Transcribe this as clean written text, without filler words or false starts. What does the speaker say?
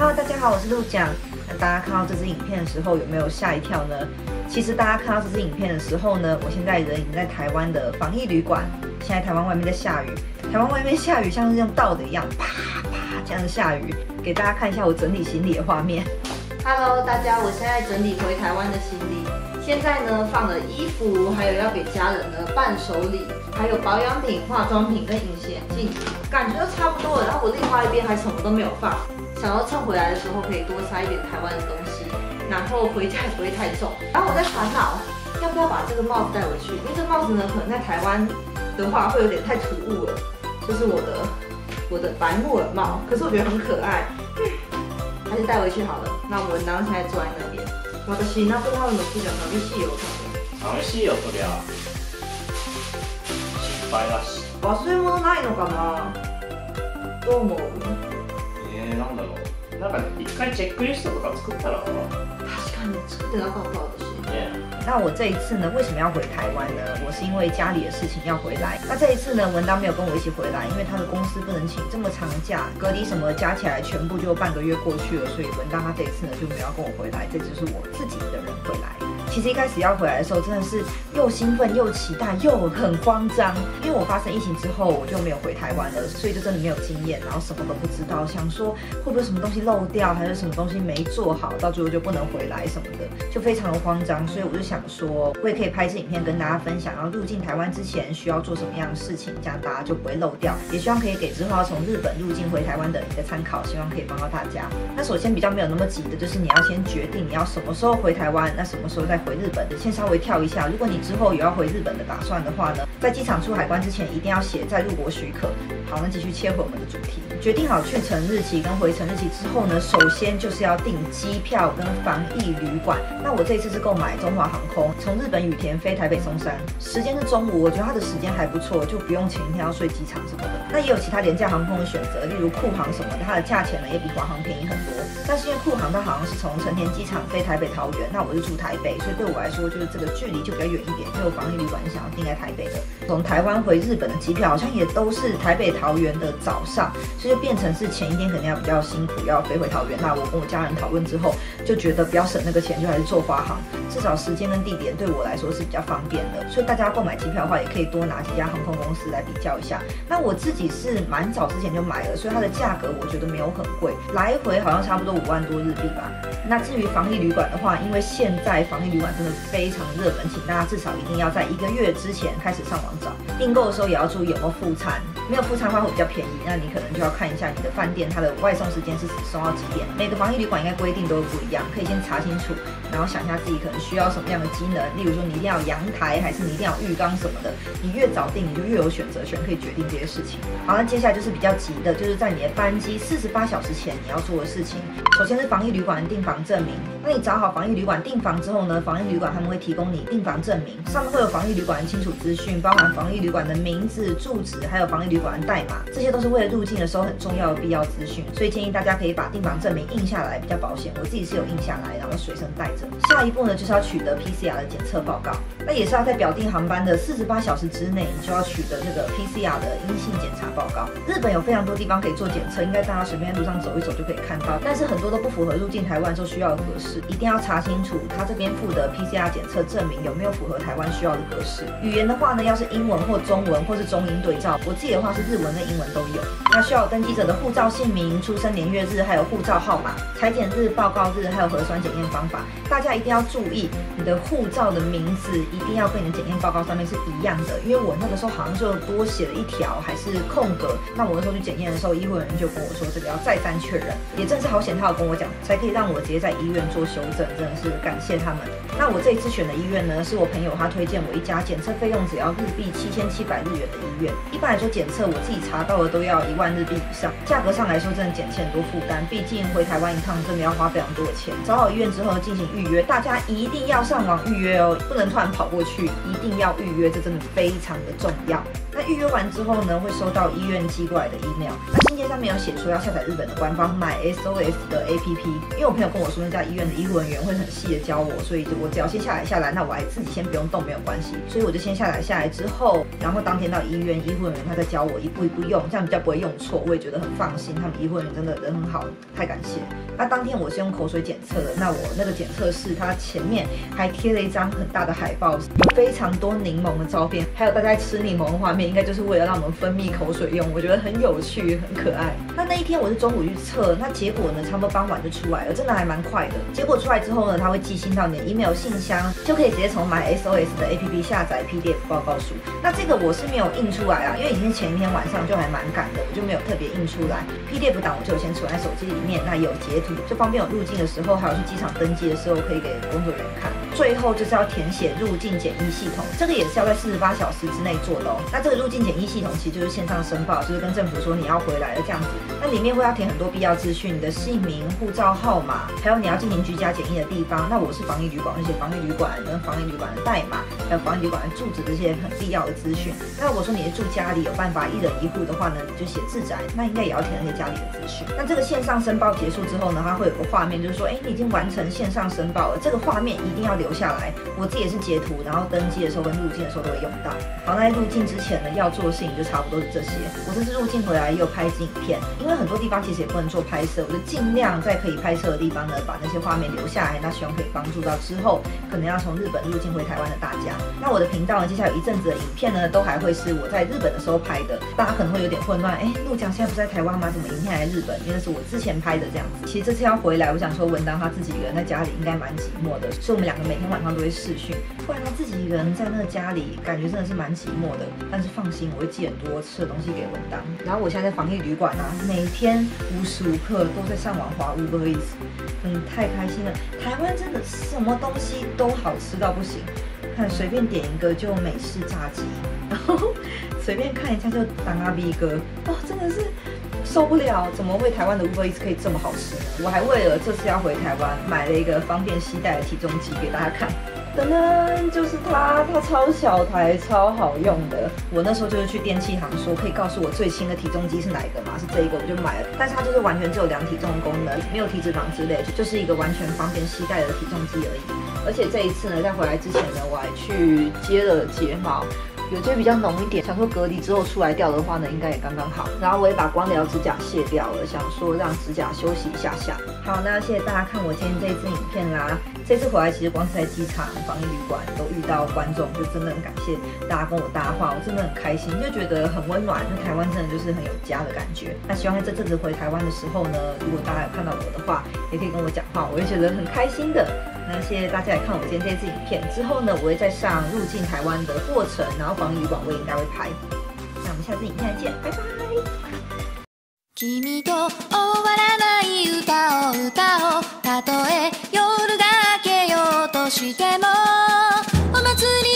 Hello， 大家好，我是陆讲。那大家看到这支影片的时候，有没有吓一跳呢？其实大家看到这支影片的时候呢，我现在人已经在台湾的防疫旅馆。现在台湾外面在下雨，台湾外面下雨像是用倒的一样，啪啪这样下雨。给大家看一下我整理行李的画面。Hello， 大家，我现在整理回台湾的行李。现在呢，放了衣服，还有要给家人的伴手礼，还有保养品、化妆品跟隐形眼镜，感觉都差不多了。然后我另外一边还什么都没有放，想要趁回来的时候可以多塞一点台湾的东西，然后回家也不会太重。然后我在烦恼要不要把这个帽子带回去，因为这帽子呢，可能在台湾的话会有点太突兀了，就是我的白木耳帽，可是我觉得很可爱，还是带回去好了。那我文章现在坐在那边。私なんとなるの好きじゃ寂しいよ。寂しいよそりゃ。失敗だし。忘れ物ないのかな。どう思う？なんだろう。なんかね、一回チェックリストとか作ったら。確かに作ってなかった私。那我这一次呢，为什么要回台湾呢？我是因为家里的事情要回来。那这一次呢，文当没有跟我一起回来，因为他的公司不能请这么长假，隔离什么加起来全部就半个月过去了，所以文当他这一次呢就没有跟我回来，这就是我自己一个人回来。其实一开始要回来的时候，真的是又兴奋又期待又很慌张，因为我发生疫情之后我就没有回台湾了，所以就真的没有经验，然后什么都不知道，想说会不会什么东西漏掉，还是什么东西没做好，到最后就不能回来什么的，就非常的慌张，所以我就想说，我也可以拍一支影片跟大家分享，然后入境台湾之前需要做什么样的事情，这样大家就不会漏掉。也希望可以给之后要从日本入境回台湾的一个参考，希望可以帮到大家。那首先比较没有那么急的就是你要先决定你要什么时候回台湾，那什么时候再回日本。先稍微跳一下，如果你之后有要回日本的打算的话呢，在机场出海关之前一定要写在入国许可。好，那继续切回我们的主题。决定好去程日期跟回程日期之后呢，首先就是要订机票跟防疫旅馆。那我这一次是购买中华航空，从日本羽田飞台北松山，时间是中午，我觉得它的时间还不错，就不用前一天要睡机场什么的。那也有其他廉价航空的选择，例如库航什么的，它的价钱呢也比华航便宜很多。但是因为库航它好像是从成田机场飞台北桃园，那我是住台北，所以对我来说就是这个距离就比较远一点，所以我防疫旅馆想要订在台北的。从台湾回日本的机票好像也都是台北桃园的早上，所以就变成是前一天肯定要比较辛苦，要飞回桃园。那我跟我家人讨论之后，就觉得不要省那个钱，就还是坐华航，至少时间跟地点对我来说是比较方便的。所以大家购买机票的话，也可以多拿几家航空公司来比较一下。那我自己是蛮早之前就买了，所以它的价格我觉得没有很贵，来回好像差不多5万多日币吧。那至于防疫旅馆的话，因为现在防疫旅馆真的非常热门，请大家至少一定要在1个月之前开始上网找。订购的时候也要注意有没有副餐，没有副餐的话会比较便宜，那你可能就要看一下你的饭店它的外送时间是送到几点。每个防疫旅馆应该规定都不一样，可以先查清楚，然后想一下自己可能需要什么样的机能，例如说你一定要有阳台，还是你一定要有浴缸什么的。你越早订，你就越有选择权，可以决定这些事情。好，那接下来就是比较急的，就是在你的班机48小时前你要做的事情。首先是防疫旅馆订房证明。那你找好防疫旅馆订房之后呢，防疫旅馆他们会提供你订房证明，上面会有防疫旅馆的清楚资讯，包含防疫旅馆的名字、住址，还有防疫旅馆的代码，这些都是为了入境的时候很重要的必要资讯。所以建议大家可以把订房证明印下来比较保险，我自己是有印下来，然后随身带着。下一步呢就是要取得 PCR 的检测报告，那也是要在表定航班的48小时之内，你就要取得这个 PCR 的阴性检查报告。日本有非常多地方可以做检测，应该大家随便路上走一走就可以看到，但是很多都不符合入境台湾之后需要的格式，一定要查清楚他这边附的 PCR 检测证明有没有符合台湾需要的格式。语言的话呢，要是英文或中文或是中英对照，我自己的话是日文跟英文都有。那需要登记者的护照姓名、出生年月日，还有护照号码、采检日、报告日，还有核酸检验方法。大家一定要注意，你的护照的名字一定要跟你的检验报告上面是一样的，因为我那个时候好像就多写了一条还是空格。那我那时候去检验的时候，医护人员就跟我说这个要再三确认，也正是好险他有跟我讲，才可以让我直接在医院做修正，真的是感谢他们。那我这一次选的医院呢，是我朋友他推荐我一家检测费用只要日币7700日元的医院。一般来说检测我自己查到的都要1万日币以上，价格上来说真的减轻很多负担，毕竟回台湾一趟真的要花非常多的钱。找好医院之后进行预约，大家一定要上网预约哦，不能突然跑过去，一定要预约，这真的非常的重要。那预约完之后呢，会收到医院寄过来的 email。那信件上面有写说要下载日本的官方 MySOS 的 APP， 因为我朋友跟我说那家医院的医护人员会很细的教我，所以就我只要先下来，那我还自己先不用动没有关系。所以我就先下来之后，然后当天到医院，医护人员他在教我一步一步用，这样比较不会用错，我也觉得很放心。他们医护人员真的人很好，太感谢。那当天我是用口水检测的，那我那个检测室它前面还贴了一张很大的海报，有非常多柠檬的照片，还有大家吃柠檬的画面，应该就是为了让我们分泌口水用。我觉得很有趣，很可爱。那一天我是中午去测，那结果呢，差不多傍晚就出来了，真的还蛮快的。结果出来之后呢，它会寄信到你的 email 信箱，就可以直接从 MySOS 的 APP 下载 PDF 报告书。那这个我是没有印出来啊，因为已经是前一天晚上就还蛮赶的，我就没有特别印出来。PDF 档我就有先存在手机里面，那也有截图，就方便我入境的时候，还有去机场登机的时候可以给工作人员看。最后就是要填写入境检疫系统，这个也是要在48小时之内做的哦。那这个入境检疫系统其实就是线上申报，就是跟政府说你要回来了这样子。那里面会要填很多必要资讯，你的姓名、护照号码，还有你要进行居家检疫的地方。那我是防疫旅馆，而且防疫旅馆跟防疫旅馆的代码，还有防疫旅馆的住址这些很必要的资讯。那如果说你是住家里有办法一人一户的话呢，你就写自宅，那应该也要填那些家里的资讯。那这个线上申报结束之后呢，它会有个画面，就是说，你已经完成线上申报了，这个画面一定要留下来。我自己也是截图，然后登机的时候跟入境的时候都会用到。好，那在入境之前呢，要做的事情就差不多是这些。我这次入境回来也有拍影片，因为很多地方其实也不能做拍摄，我就尽量在可以拍摄的地方呢，把那些画面留下来。那希望可以帮助到之后可能要从日本入境回台湾的大家。那我的频道呢，接下来有一阵子的影片呢，都还会是我在日本的时候拍的。大家可能会有点混乱，陆讲现在不是在台湾吗？怎么影片还在日本？因为那是我之前拍的这样子。其实这次要回来，我想说文当他自己一个人在家里应该蛮寂寞的，所以我们两个每天晚上都会视讯。突然他自己一个人在那个家里，感觉真的是蛮寂寞的。但是放心，我会寄很多吃的东西给文当。然后我现在在防疫旅馆啊，每天无时无刻都在上网滑 Uber Eats， 太开心了！台湾真的什么东西都好吃到不行，看随便点一个就美式炸鸡，然后随便看一下就当阿 B 哥，哦，真的是受不了！怎么会台湾的 Uber Eats 可以这么好吃呢？我还为了这次要回台湾买了一个方便携带的体重机给大家看。噔噔，就是它，它超小台，超好用的。我那时候就是去电器行说，可以告诉我最新的体重机是哪一个吗？是这一个，我就买了。但是它就是完全只有量体重的功能，没有体脂肪之类，就是一个完全方便携带的体重机而已。而且这一次呢，在回来之前呢，我还去接了睫毛。有些比较浓一点，想说隔离之后出来掉的话呢，应该也刚刚好。然后我也把光疗指甲卸掉了，想说让指甲休息一下下。好，那谢谢大家看我今天这一支影片啦。这次回来其实光是在机场、防疫旅馆都遇到观众，就真的很感谢大家跟我搭话，我真的很开心，就觉得很温暖。那台湾真的就是很有家的感觉。那希望在这阵子回台湾的时候呢，如果大家有看到我的话，也可以跟我讲话，我会觉得很开心的。那谢谢大家来看我今天这支影片，之后呢，我会再上入境台湾的过程，然后防疫旅馆我也应该会拍。那我们下次影片再见，拜拜。